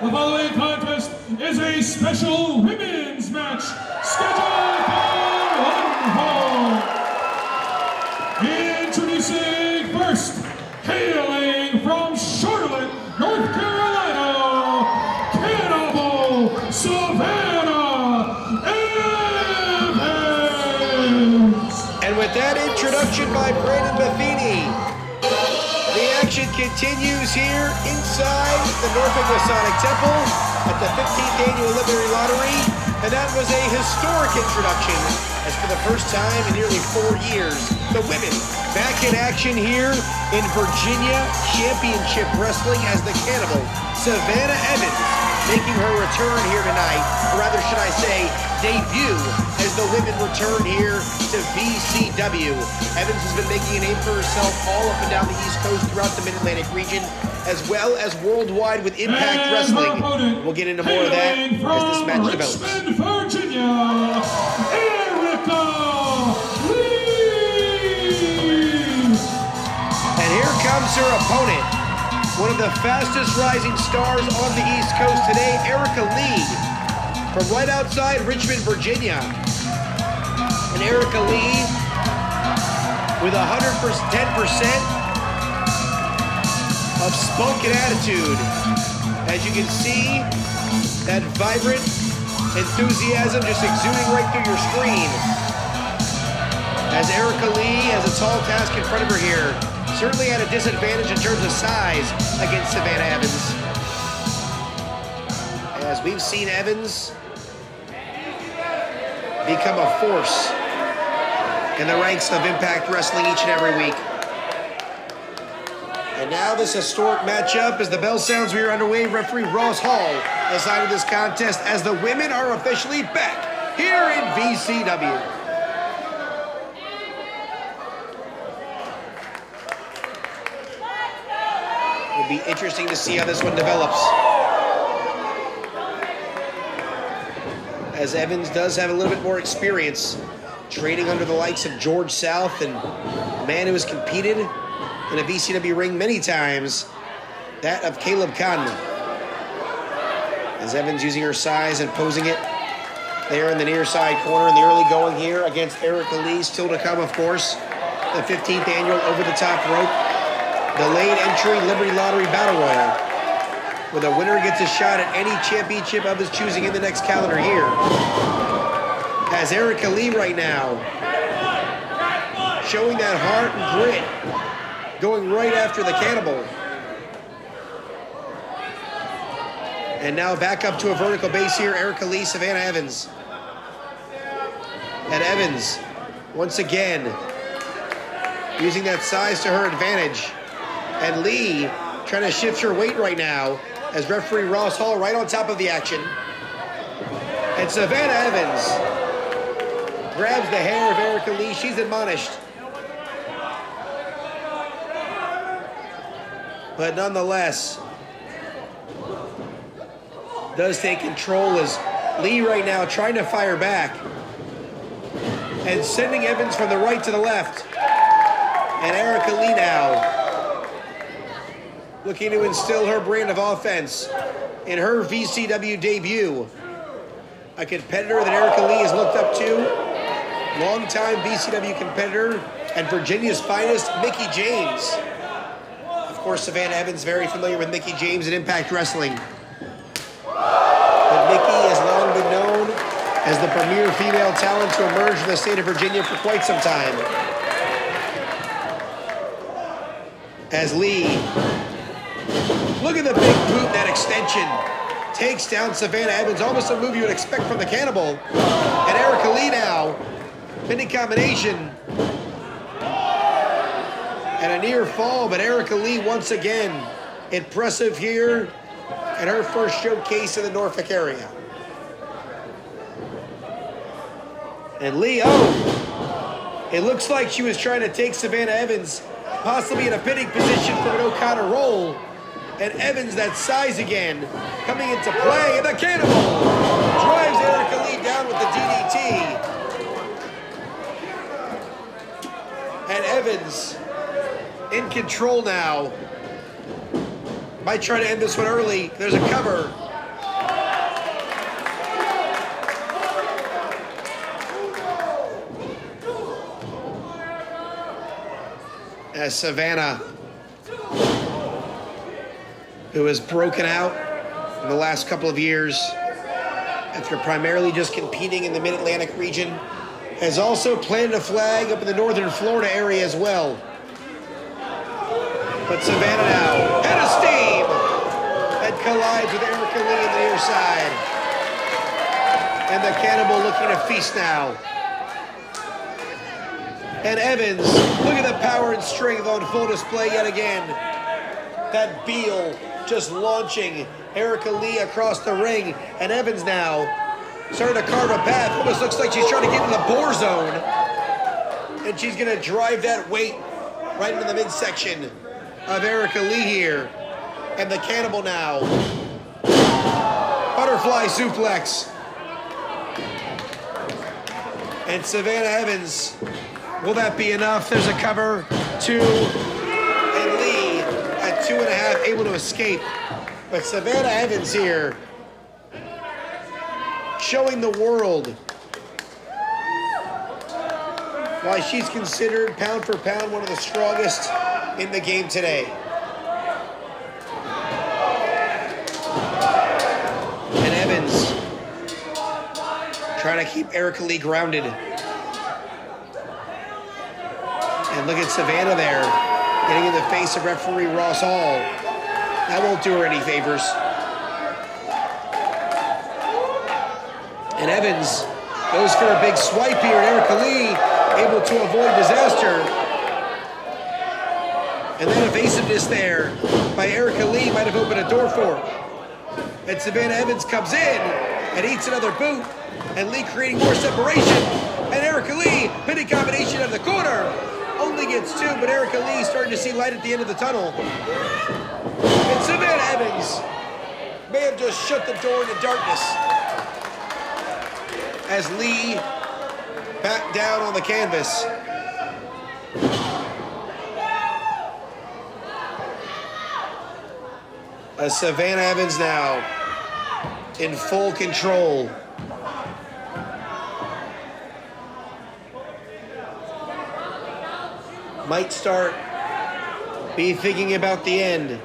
The following contest is a special women's match scheduled for one fall. Introducing first, hailing from Charlotte, North Carolina, Cannibal Savannah Evans. And with that introduction by Brandon Buffini, the action continues here inside the Norfolk Masonic Temple at the 15th Annual Liberty Lottery, and that was a historic introduction, as for the first time in nearly 4 years, the women back in action here in Virginia Championship Wrestling as the Cannibal Savannah Evans, making her return here tonight, or rather should I say, debut, as the women return here to VCW. Evans has been making a name for herself all up and down the East Coast, throughout the Mid-Atlantic region, as well as worldwide with Impact Wrestling. We'll get into more of that as this match develops. Virginia, Erica Leigh. And here comes her opponent, one of the fastest rising stars on the East Coast today, Erica Leigh, from right outside Richmond, Virginia. And Erica Leigh with 110% of spoken attitude. As you can see, that vibrant enthusiasm just exuding right through your screen. As Erica Leigh has a tall task in front of her here, certainly at a disadvantage in terms of size against Savannah Evans. As we've seen Evans become a force in the ranks of Impact Wrestling each and every week. And now this historic matchup, as the bell sounds, we are underway. Referee Ross Hall decided this contest as the women are officially back here in VCW. It'll be interesting to see how this one develops, as Evans does have a little bit more experience training under the likes of George South, and a man who has competed in a VCW ring many times, that of Caleb Kahn. As Evans using her size and posing it there in the near side corner in the early going here against Erica Leigh, still to come, of course, the 15th annual over the top rope, delayed entry Liberty Lottery Battle Royal, where the winner gets a shot at any championship of his choosing in the next calendar year. As Erica Leigh right now, showing that heart and grit, going right after the Cannibal. And now back up to a vertical base here, Erica Leigh, Savannah Evans. And Evans, once again, using that size to her advantage. And Leigh trying to shift her weight right now, as referee Ross Hall right on top of the action. And Savannah Evans grabs the hair of Erica Leigh. She's admonished. But nonetheless, does take control, as Leigh right now trying to fire back and sending Evans from the right to the left. And Erica Leigh now looking to instill her brand of offense in her VCW debut. A competitor that Erica Leigh has looked up to, longtime VCW competitor and Virginia's finest, Mickie James. Of course, Savannah Evans very familiar with Mickie James in Impact Wrestling. But Mickie has long been known as the premier female talent to emerge in the state of Virginia for quite some time. As Leigh, look at the big boot, that extension. Takes down Savannah Evans, almost a move you would expect from the Cannibal. And Erica Leigh now, pinning combination. And a near fall, but Erica Leigh once again, impressive here in her first showcase in the Norfolk area. And Leigh, oh, it looks like she was trying to take Savannah Evans, possibly in a pinning position for an O'Connor roll. And Evans, that size again, coming into play, and the Cannibal drives Erica Leigh down with the DDT. And Evans in control now. Might try to end this one early. There's a cover. as Savannah, who has broken out in the last couple of years after primarily just competing in the Mid-Atlantic region, has also planted a flag up in the northern Florida area as well. But Savannah now out of steam. That collides with Erica Leigh on the near side. And the Cannibal looking to feast now. And Evans, look at the power and strength on full display yet again. That Beal just launching Erica Leigh across the ring, and Evans now starting to carve a path. Almost looks like she's trying to get in the bore zone, and she's gonna drive that weight right into the midsection of Erica Leigh here. And the Cannibal now, butterfly suplex. And Savannah Evans, will that be enough? There's a cover, two, and Leigh at 2.5, able to escape. But Savannah Evans here, showing the world why she's considered, pound for pound, one of the strongest in the game today. And Evans, trying to keep Erica Leigh grounded. And look at Savannah there, getting in the face of referee Ross Hall. That won't do her any favors. And Evans goes for a big swipe here, and Erica Leigh able to avoid disaster. And that evasiveness there by Erica Leigh might have opened a door for her. And Savannah Evans comes in and eats another boot, and Leigh creating more separation. And Erica Leigh, pinning combination of the corner. Only gets two, but Erica Leigh starting to see light at the end of the tunnel. And Savannah Evans may have just shut the door into darkness as Leigh back down on the canvas. As Savannah Evans now in full control. Might start be thinking about the end.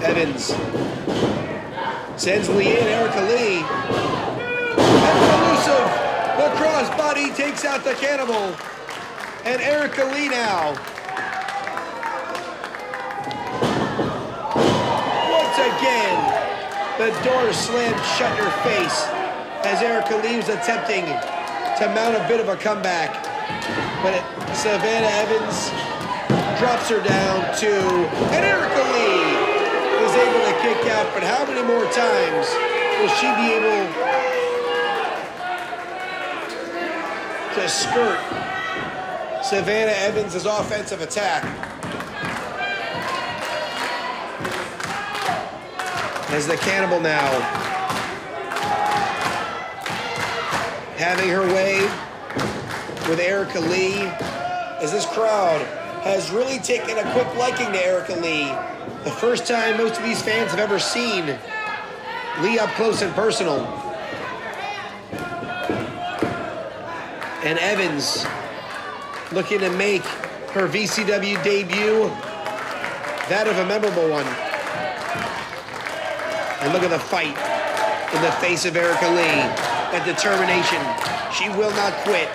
Evans sends Leigh in. Erica Leigh, and elusive, the crossbody takes out the Cannibal. And Erica Leigh now, once again, the door slammed shut in her face as Erica Leigh was attempting to mount a bit of a comeback. But Savannah Evans drops her down to, and Erica Leigh is able to kick out, but how many more times will she be able to skirt Savannah Evans' offensive attack? As the Cannibal now having her way with Erica Leigh, as this crowd has really taken a quick liking to Erica Leigh. The first time most of these fans have ever seen Leigh up close and personal. And Evans looking to make her VCW debut, that of a memorable one. And look at the fight in the face of Erica Leigh. That determination, she will not quit.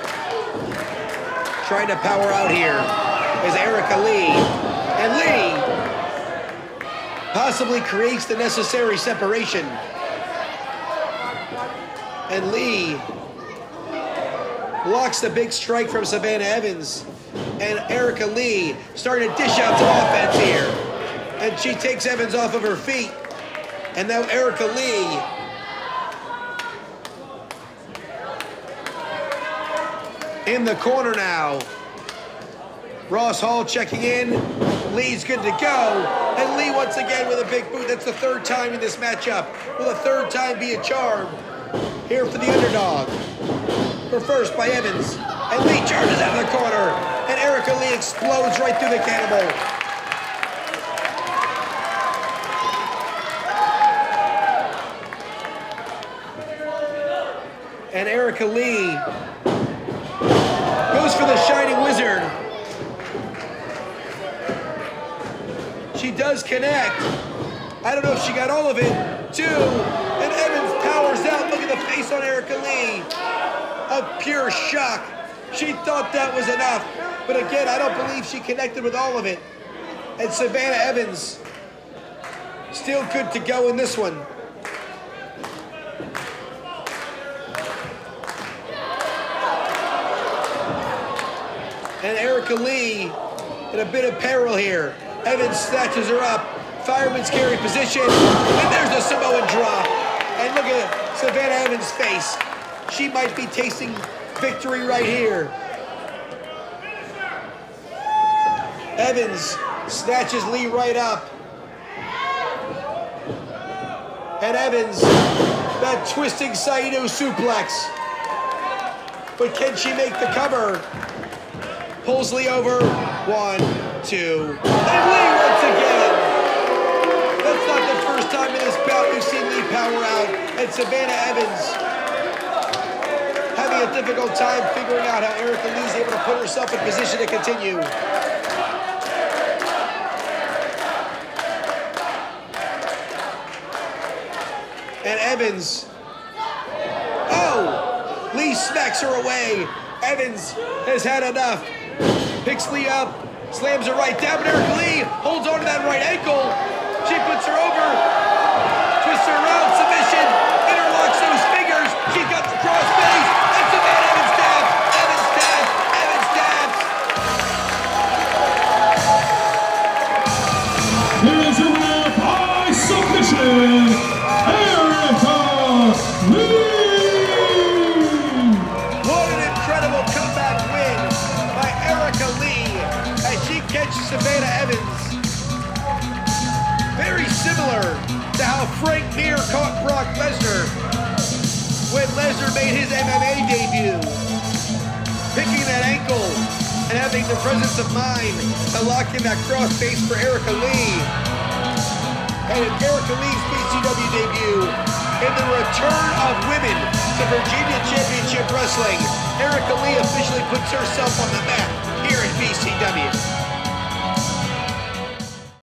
Trying to power out here is Erica Leigh, and Leigh possibly creates the necessary separation. And Leigh blocks the big strike from Savannah Evans. And Erica Leigh starting to dish out some offense here. And she takes Evans off of her feet. And now Erica Leigh in the corner now. Ross Hall checking in. Leigh's good to go, and Leigh once again with a big boot. That's the third time in this matchup. Will the third time be a charm here for the underdog? Reversed by Evans, and Leigh charges out of the corner, and Erica Leigh explodes right through the Cannibal. and Erica Leigh goes for the Shining Wizard. She does connect. I don't know if she got all of it. Two, and Evans powers out. Look at the face on Erica Leigh. Of pure shock. She thought that was enough. But again, I don't believe she connected with all of it. And Savannah Evans, still good to go in this one. And Erica Leigh in a bit of peril here. Evans snatches her up. Fireman's carry position. And there's the Samoan drop. And look at Savannah Evans' face. She might be tasting victory right here. Evans snatches Leigh right up. And Evans, that twisting Saito suplex. But can she make the cover? Pulls Leigh over. One, two, and Leigh once again. That's not the first time in this bout we've seen Leigh power out. And Savannah Evans having a difficult time figuring out how Erica Lee's able to put herself in position to continue. And Evans, oh, Leigh smacks her away. Evans has had enough. Picks Leigh up, slams her right down, but Erica Leigh holds on to that right ankle. She puts her over, twists her around, submission, interlocks those fingers. She got the crossface. That's a bad Evans stab. Evans stab. Evans stabs. Here is your winner by submission, Erica Leigh. Savannah Evans, very similar to how Frank Mir caught Brock Lesnar when Lesnar made his MMA debut. Picking that ankle and having the presence of mind to lock in that cross face for Erica Leigh. And in Erica Lee's BCW debut, in the return of women to Virginia Championship Wrestling, Erica Leigh officially puts herself on the map here at BCW.